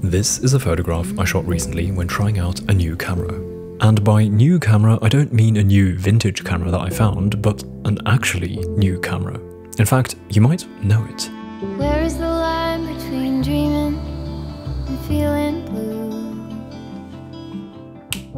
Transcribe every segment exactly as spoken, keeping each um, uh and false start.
This is a photograph I shot recently when trying out a new camera. And by new camera, I don't mean a new vintage camera that I found, but an actually new camera. In fact, you might know it. Where is the line between dreaming and feeling blue?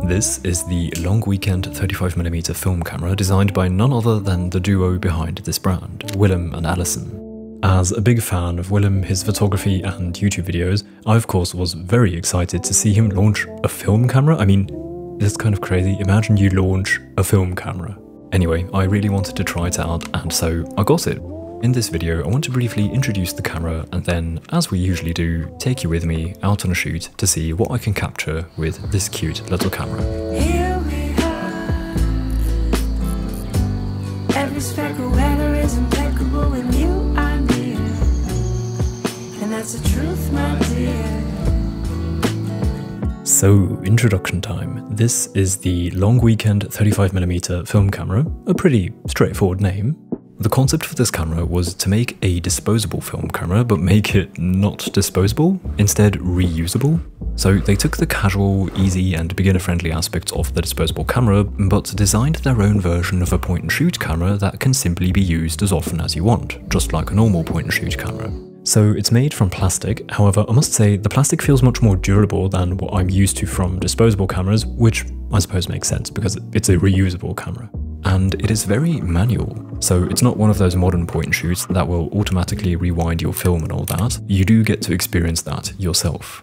This is the Long Weekend thirty-five millimeter film camera designed by none other than the duo behind this brand, Willem and Allison. As a big fan of Willem, his photography and YouTube videos, I of course was very excited to see him launch a film camera. I mean, that's kind of crazy. Imagine you launch a film camera. Anyway, I really wanted to try it out and so I got it. In this video, I want to briefly introduce the camera and then, as we usually do, take you with me out on a shoot to see what I can capture with this cute little camera. Here we are. Every speckle weather is impeccable and you are. That's the truth, my dear. So, introduction time. This is the Long Weekend thirty-five millimeter film camera, a pretty straightforward name. The concept for this camera was to make a disposable film camera, but make it not disposable, instead reusable. So they took the casual, easy and beginner-friendly aspects of the disposable camera, but designed their own version of a point-and-shoot camera that can simply be used as often as you want, just like a normal point-and-shoot camera. So it's made from plastic, however I must say the plastic feels much more durable than what I'm used to from disposable cameras, which I suppose makes sense because it's a reusable camera. And it is very manual, so it's not one of those modern point and shoots that will automatically rewind your film and all that. You do get to experience that yourself.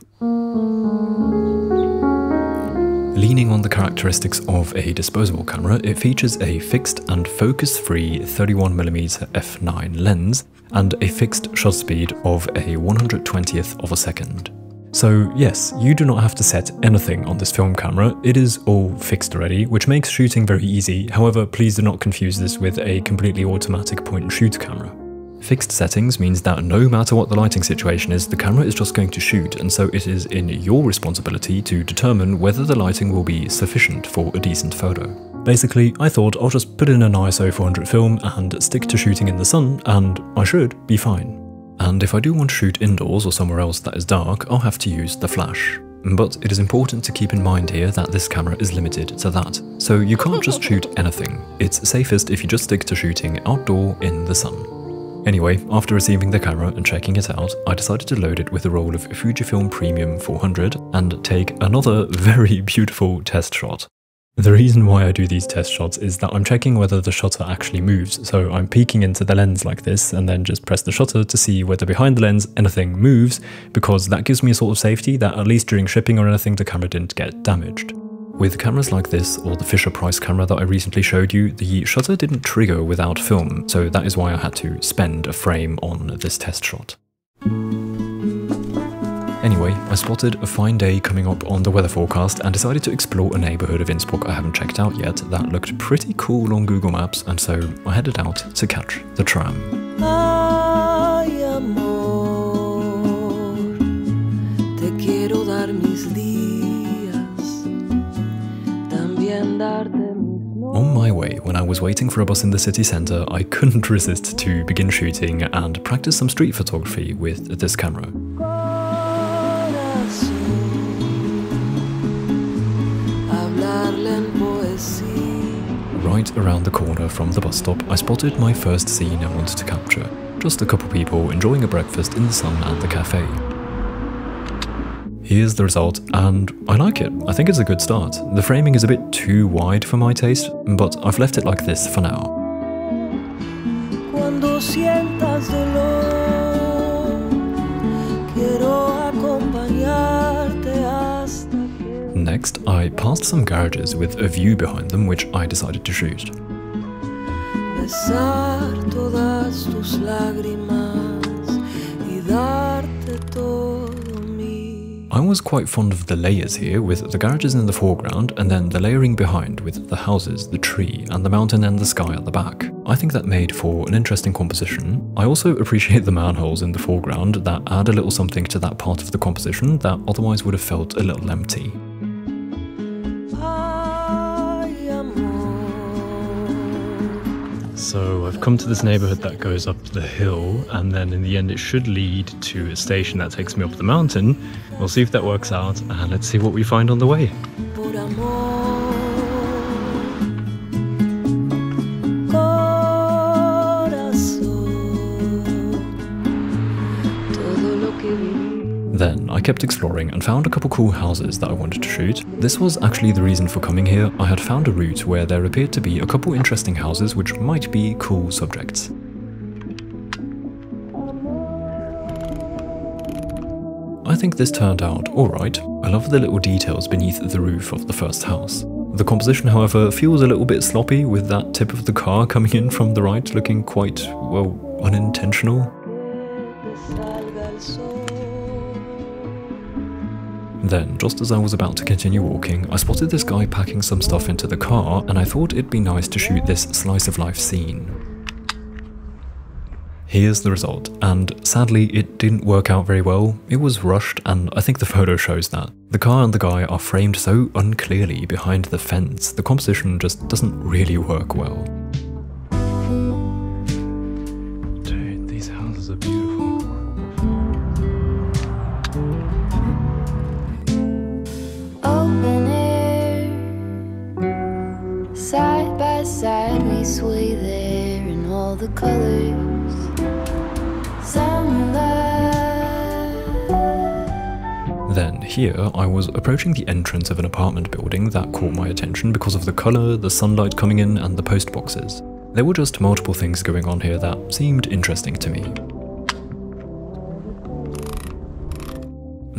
Leaning on the characteristics of a disposable camera, it features a fixed and focus-free thirty-one millimeter f nine lens and a fixed shutter speed of a one hundred twentieth of a second. So yes, you do not have to set anything on this film camera, it is all fixed already, which makes shooting very easy. However, please do not confuse this with a completely automatic point-and-shoot camera. Fixed settings means that no matter what the lighting situation is, the camera is just going to shoot, and so it is in your responsibility to determine whether the lighting will be sufficient for a decent photo. Basically, I thought I'll just put in an I S O four hundred film and stick to shooting in the sun, and I should be fine. And if I do want to shoot indoors or somewhere else that is dark, I'll have to use the flash. But it is important to keep in mind here that this camera is limited to that, so you can't just shoot anything. It's safest if you just stick to shooting outdoor in the sun. Anyway, after receiving the camera and checking it out, I decided to load it with a roll of Fujifilm Premium four hundred and take another very beautiful test shot. The reason why I do these test shots is that I'm checking whether the shutter actually moves, so I'm peeking into the lens like this and then just press the shutter to see whether behind the lens anything moves, because that gives me a sort of safety that at least during shipping or anything the camera didn't get damaged. With cameras like this, or the Fisher-Price camera that I recently showed you, the shutter didn't trigger without film, so that is why I had to spend a frame on this test shot. Anyway, I spotted a fine day coming up on the weather forecast and decided to explore a neighbourhood of Innsbruck I haven't checked out yet that looked pretty cool on Google Maps, and so I headed out to catch the tram. Ay, amor, te quiero dar mis días. On my way, when I was waiting for a bus in the city centre, I couldn't resist to begin shooting and practice some street photography with this camera. Right around the corner from the bus stop, I spotted my first scene I wanted to capture. Just a couple people enjoying a breakfast in the sun at the cafe. Here's the result, and I like it. I think it's a good start. The framing is a bit too wide for my taste, but I've left it like this for now. Next, I passed some garages with a view behind them, which I decided to shoot. I was quite fond of the layers here, with the garages in the foreground and then the layering behind with the houses, the tree, and the mountain and the sky at the back. I think that made for an interesting composition. I also appreciate the manholes in the foreground that add a little something to that part of the composition that otherwise would have felt a little empty. So I've come to this neighborhood that goes up the hill, and then in the end it should lead to a station that takes me up the mountain. We'll see if that works out, and let's see what we find on the way. Then I kept exploring and found a couple cool houses that I wanted to shoot. This was actually the reason for coming here. I had found a route where there appeared to be a couple interesting houses which might be cool subjects. I think this turned out alright. I love the little details beneath the roof of the first house. The composition, however, feels a little bit sloppy, with that tip of the car coming in from the right looking quite, well, unintentional. Then, just as I was about to continue walking, I spotted this guy packing some stuff into the car, and I thought it'd be nice to shoot this slice of life scene. Here's the result, and sadly it didn't work out very well. It was rushed, and I think the photo shows that. The car and the guy are framed so unclearly behind the fence, the composition just doesn't really work well. Dude, these houses are beautiful. Side by side we sway there in all the colors. Then here I was approaching the entrance of an apartment building that caught my attention because of the colour, the sunlight coming in, and the post boxes. There were just multiple things going on here that seemed interesting to me.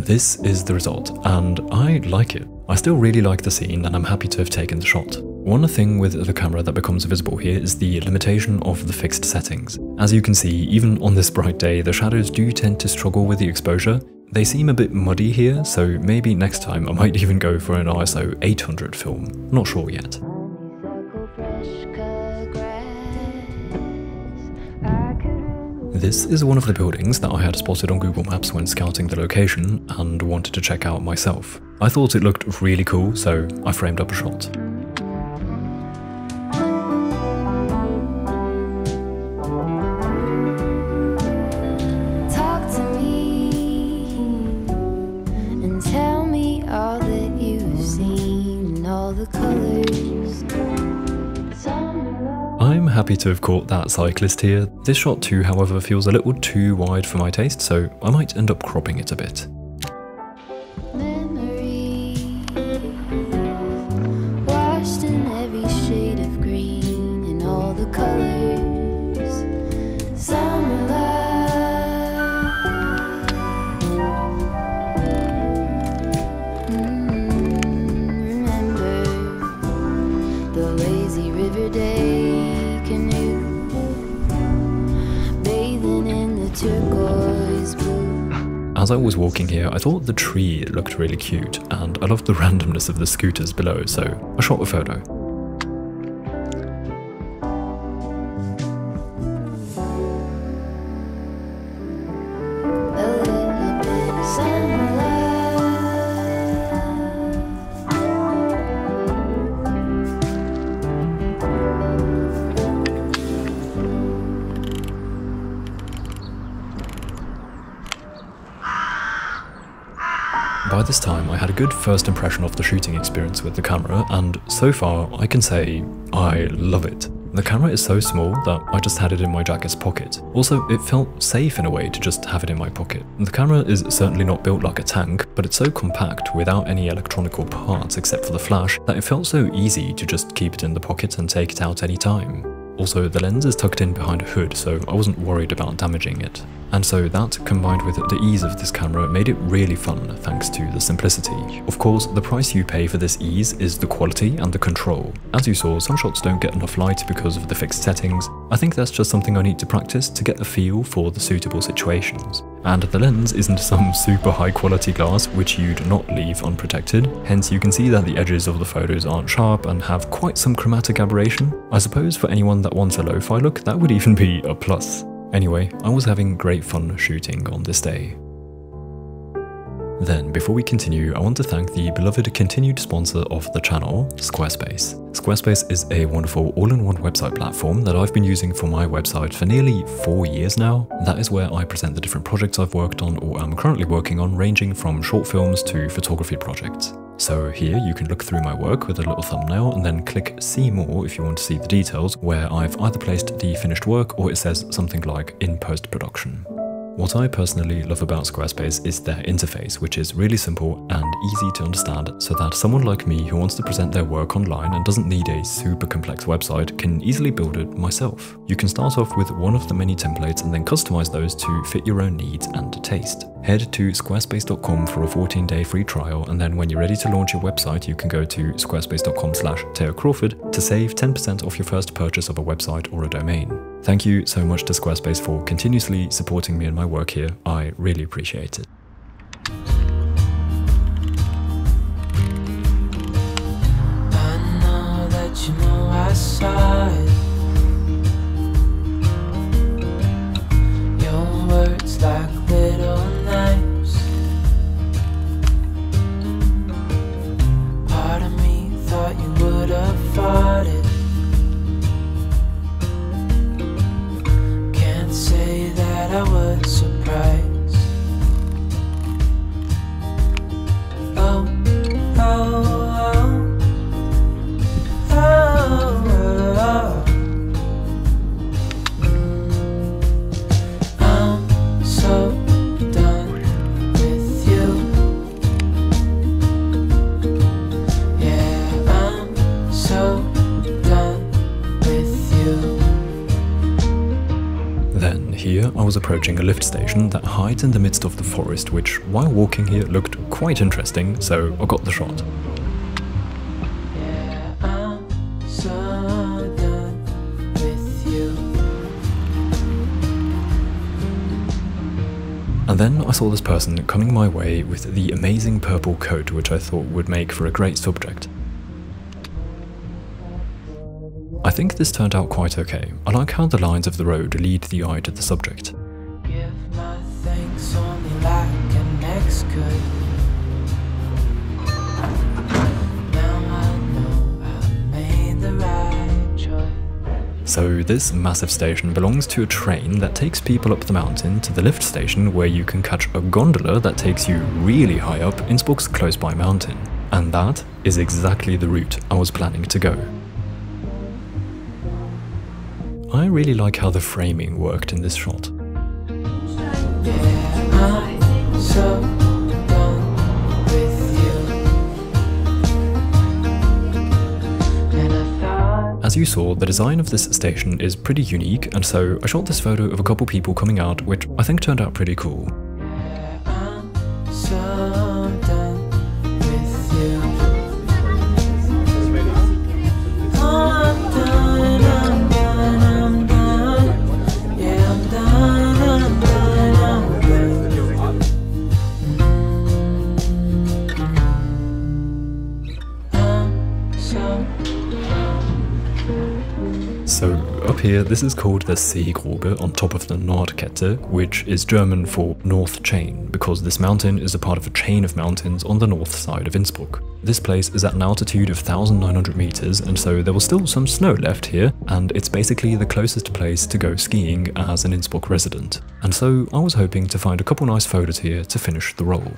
This is the result, and I like it. I still really like the scene, and I'm happy to have taken the shot. One thing with the camera that becomes visible here is the limitation of the fixed settings. As you can see, even on this bright day, the shadows do tend to struggle with the exposure. They seem a bit muddy here, so maybe next time I might even go for an I S O eight hundred film. Not sure yet. This is one of the buildings that I had spotted on Google Maps when scouting the location and wanted to check out myself. I thought it looked really cool, so I framed up a shot. Happy to have caught that cyclist here. This shot too, however, feels a little too wide for my taste, so I might end up cropping it a bit. As I was walking here, I thought the tree looked really cute, and I loved the randomness of the scooters below, so I shot a photo. By this time, I had a good first impression of the shooting experience with the camera, and so far I can say I love it. The camera is so small that I just had it in my jacket's pocket. Also, it felt safe in a way to just have it in my pocket. The camera is certainly not built like a tank, but it's so compact without any electronical parts except for the flash that it felt so easy to just keep it in the pocket and take it out any time. Also, the lens is tucked in behind a hood, so I wasn't worried about damaging it. And so that, combined with the ease of this camera, made it really fun thanks to the simplicity. Of course, the price you pay for this ease is the quality and the control. As you saw, some shots don't get enough light because of the fixed settings. I think that's just something I need to practice to get the feel for the suitable situations. And the lens isn't some super high quality glass which you'd not leave unprotected, hence you can see that the edges of the photos aren't sharp and have quite some chromatic aberration. I suppose for anyone that wants a lo-fi look, that would even be a plus. Anyway, I was having great fun shooting on this day. Then, before we continue, I want to thank the beloved continued sponsor of the channel, Squarespace. Squarespace is a wonderful all-in-one website platform that I've been using for my website for nearly four years now. That is where I present the different projects I've worked on or am currently working on, ranging from short films to photography projects. So here you can look through my work with a little thumbnail and then click see more if you want to see the details, where I've either placed the finished work or it says something like in post-production. What I personally love about Squarespace is their interface, which is really simple and easy to understand, so that someone like me who wants to present their work online and doesn't need a super complex website can easily build it myself. You can start off with one of the many templates and then customize those to fit your own needs and taste. Head to squarespace dot com for a fourteen day free trial, and then when you're ready to launch your website, you can go to squarespace dot com slash Teo Crawford to save ten percent off your first purchase of a website or a domain. Thank you so much to Squarespace for continuously supporting me in my work here. I really appreciate it. I know that you know I saw it. Your words like little knives. Part of me thought you would have fought it. Say that I was surprised. Oh, oh, oh, oh, oh. Mm. I'm so done with you. Yeah, I'm so done with you. Then, here I was approaching a lift station that hides in the midst of the forest, which, while walking here, looked quite interesting, so I got the shot. Yeah, I'm so done with you. And then I saw this person coming my way with the amazing purple coat, which I thought would make for a great subject. I think this turned out quite okay. I like how the lines of the road lead the eye to the subject. Give my thanks only like an ex could. Now I know I made the right choice. So this massive station belongs to a train that takes people up the mountain to the lift station, where you can catch a gondola that takes you really high up Innsbruck's close by mountain. And that is exactly the route I was planning to go. I really like how the framing worked in this shot. Yeah, I'm so done with you. And I thought... As you saw, the design of this station is pretty unique, and so I shot this photo of a couple people coming out, which I think turned out pretty cool. Yeah, I'm so done with you. I'm done, I'm done. So up here, this is called the Seegrube, on top of the Nordkette, which is German for North Chain, because this mountain is a part of a chain of mountains on the north side of Innsbruck. This place is at an altitude of one thousand nine hundred meters, and so there was still some snow left here, and it's basically the closest place to go skiing as an Innsbruck resident. And so I was hoping to find a couple nice photos here to finish the roll.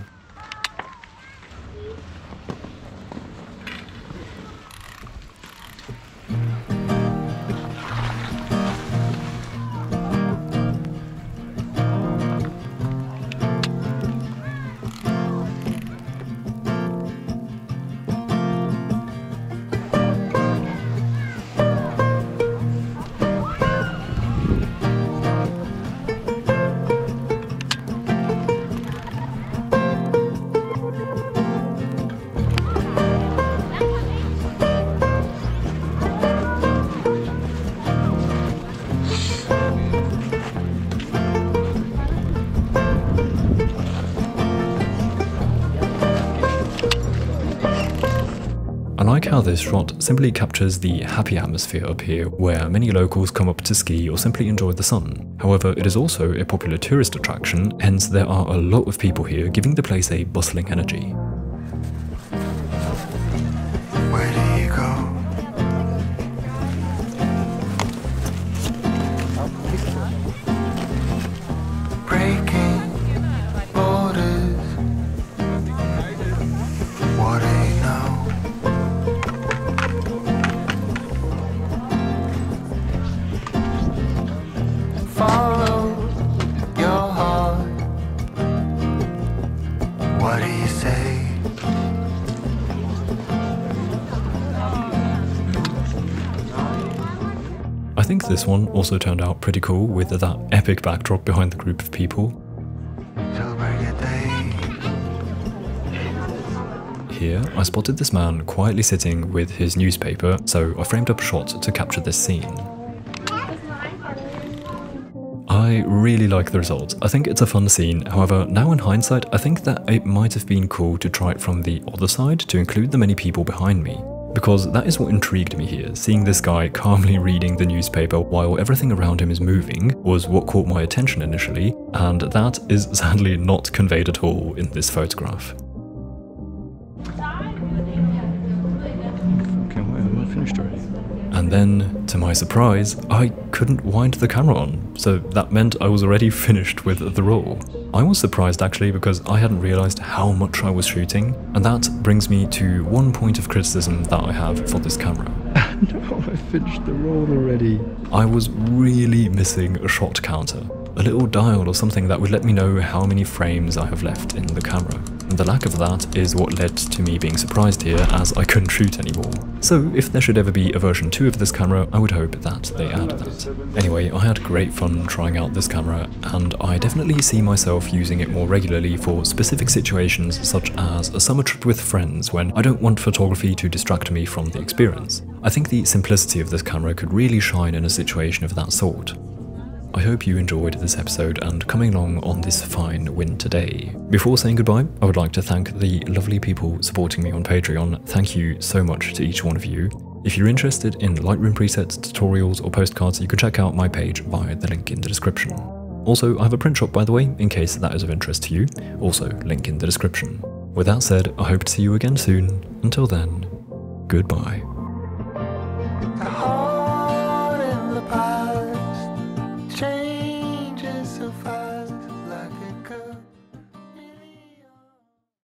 like how this shot simply captures the happy atmosphere up here where many locals come up to ski or simply enjoy the sun. However, it is also a popular tourist attraction, hence there are a lot of people here giving the place a bustling energy. I think this one also turned out pretty cool with that epic backdrop behind the group of people. Here, I spotted this man quietly sitting with his newspaper, so I framed up a shot to capture this scene. I really like the result. I think it's a fun scene. However, now in hindsight, I think that it might have been cool to try it from the other side to include the many people behind me. Because that is what intrigued me here, seeing this guy calmly reading the newspaper while everything around him is moving was what caught my attention initially, and that is sadly not conveyed at all in this photograph. Okay, wait, am I finished already? And then, to my surprise, I couldn't wind the camera on, so that meant I was already finished with the roll. I was surprised actually because I hadn't realised how much I was shooting, and that brings me to one point of criticism that I have for this camera. No, I finished the roll already. I was really missing a shot counter, a little dial or something that would let me know how many frames I have left in the camera. And the lack of that is what led to me being surprised here, as I couldn't shoot anymore. So if there should ever be a version two of this camera, I would hope that they add that. Anyway, I had great fun trying out this camera, and I definitely see myself using it more regularly for specific situations such as a summer trip with friends when I don't want photography to distract me from the experience. I think the simplicity of this camera could really shine in a situation of that sort. I hope you enjoyed this episode and coming along on this fine winter day. Before saying goodbye, I would like to thank the lovely people supporting me on Patreon. Thank you so much to each one of you. If you're interested in Lightroom presets, tutorials or postcards, you can check out my page via the link in the description. Also, I have a print shop by the way, in case that is of interest to you, also link in the description. With that said, I hope to see you again soon. Until then, goodbye.